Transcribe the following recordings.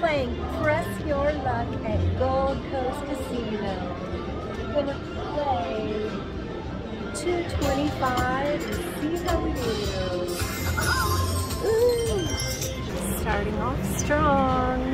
playing Press Your Luck at Gold Coast Casino. We're going to play 225. See how we do. Ooh. Starting off strong.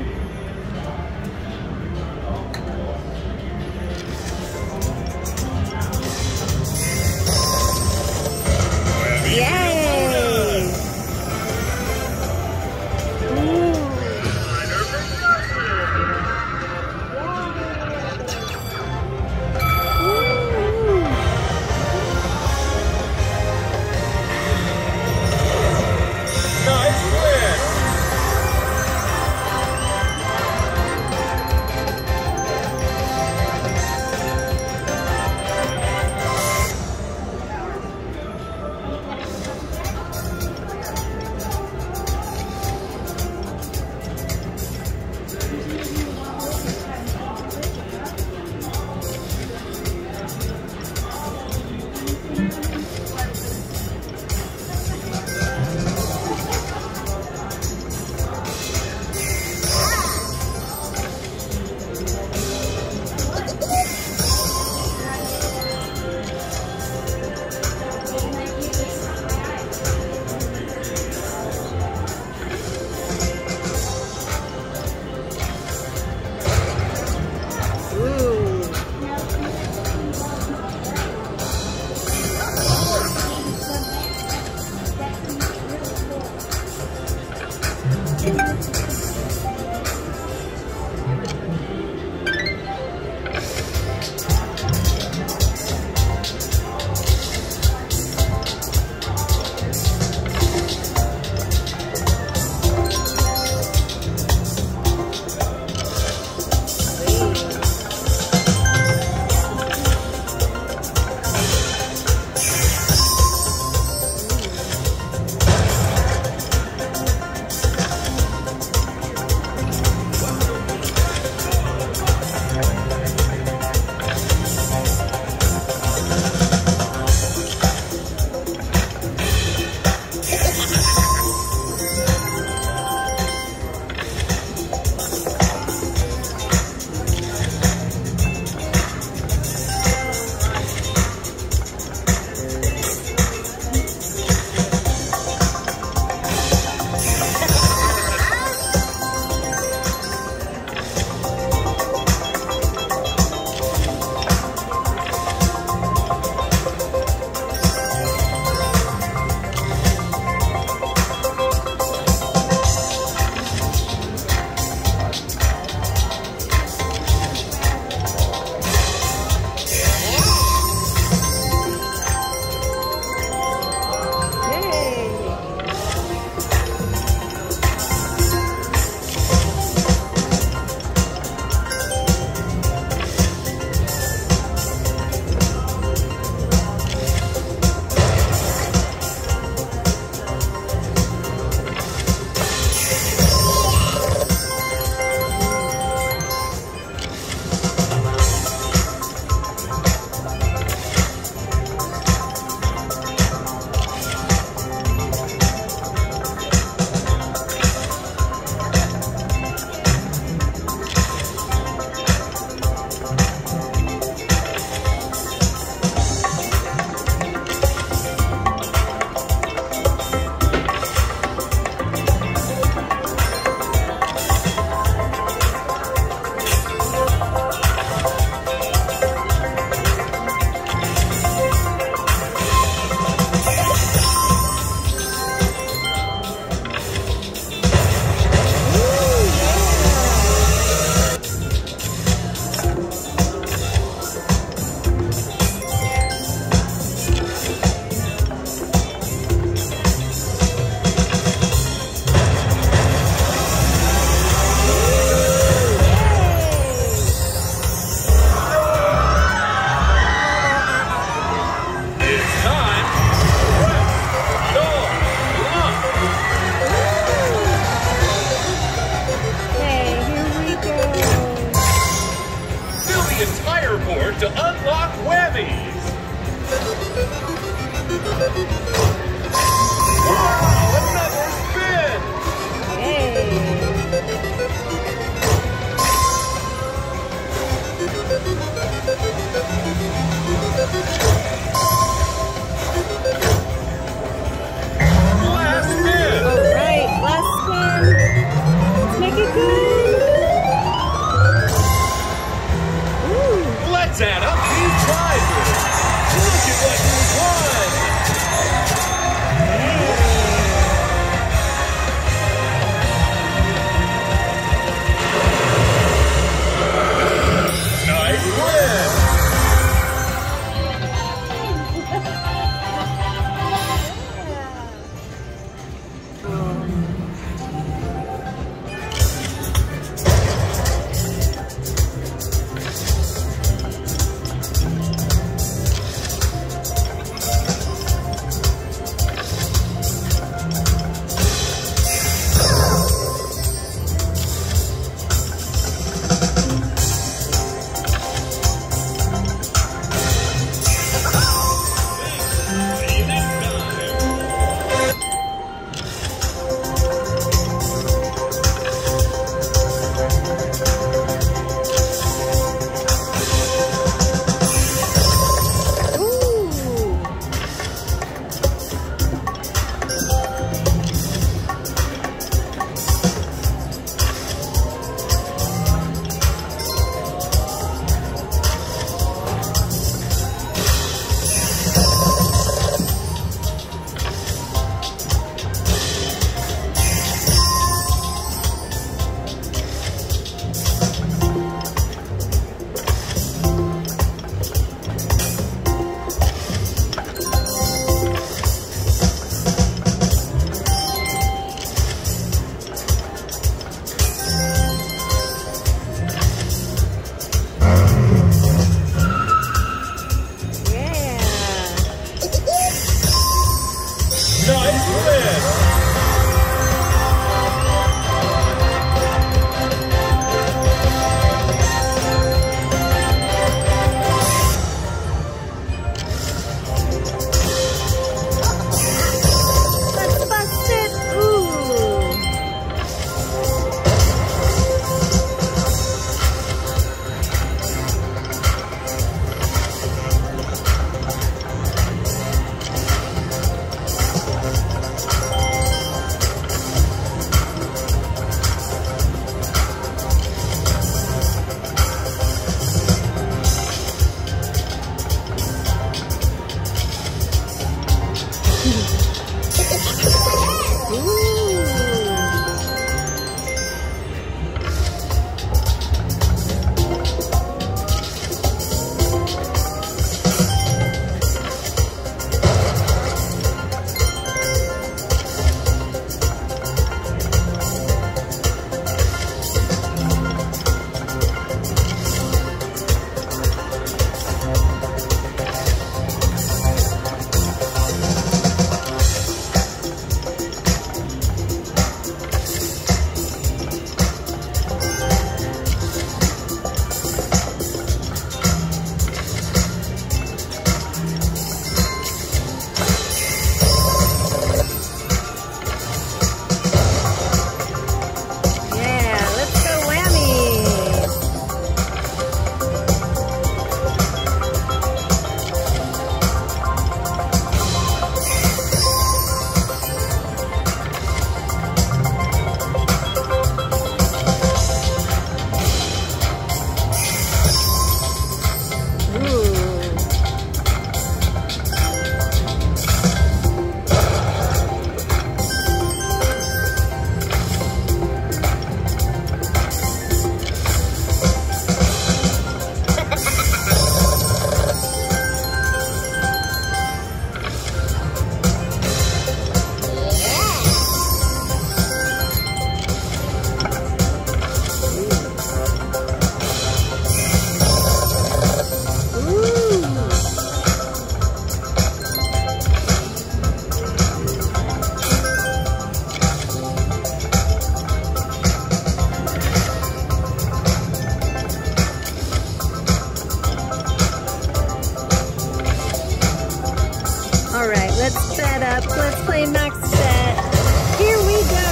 play max bet. Here we go.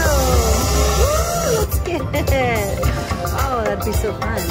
Woo, let's get it. Oh, that'd be so fun.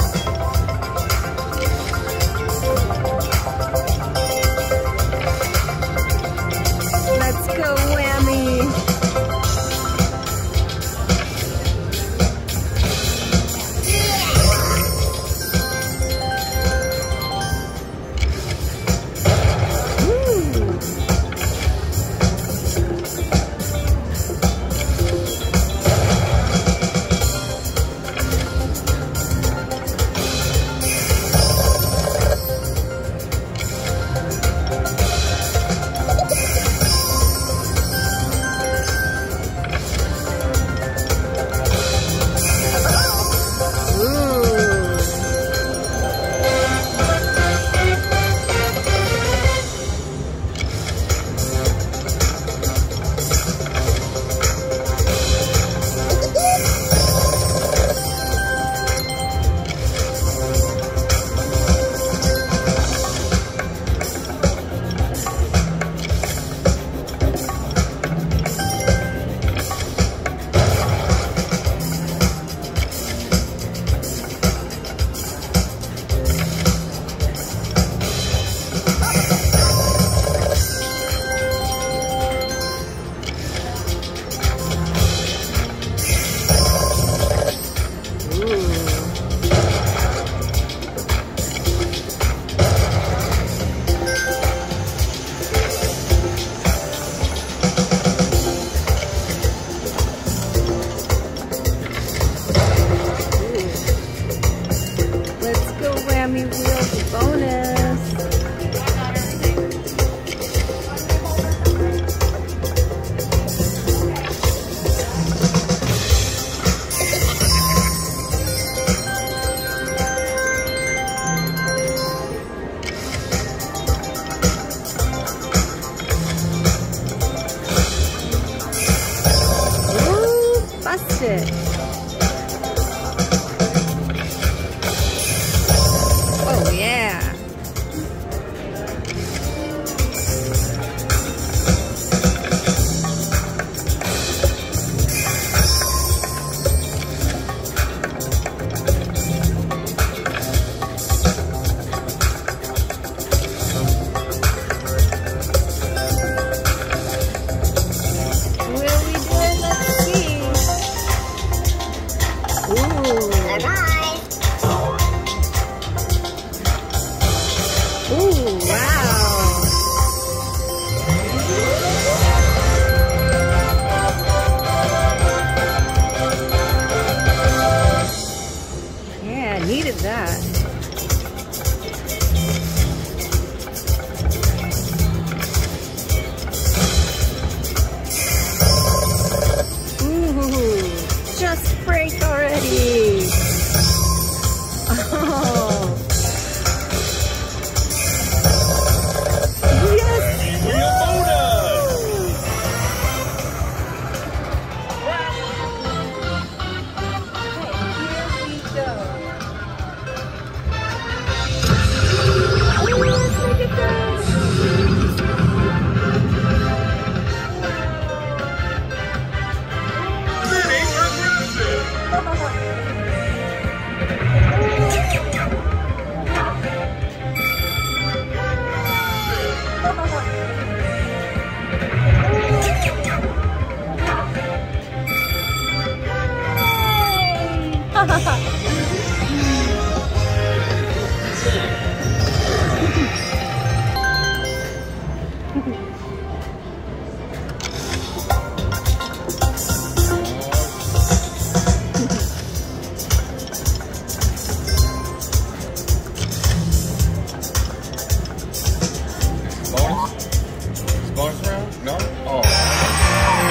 Bonus round? No? Oh.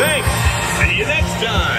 Thanks. See you next time.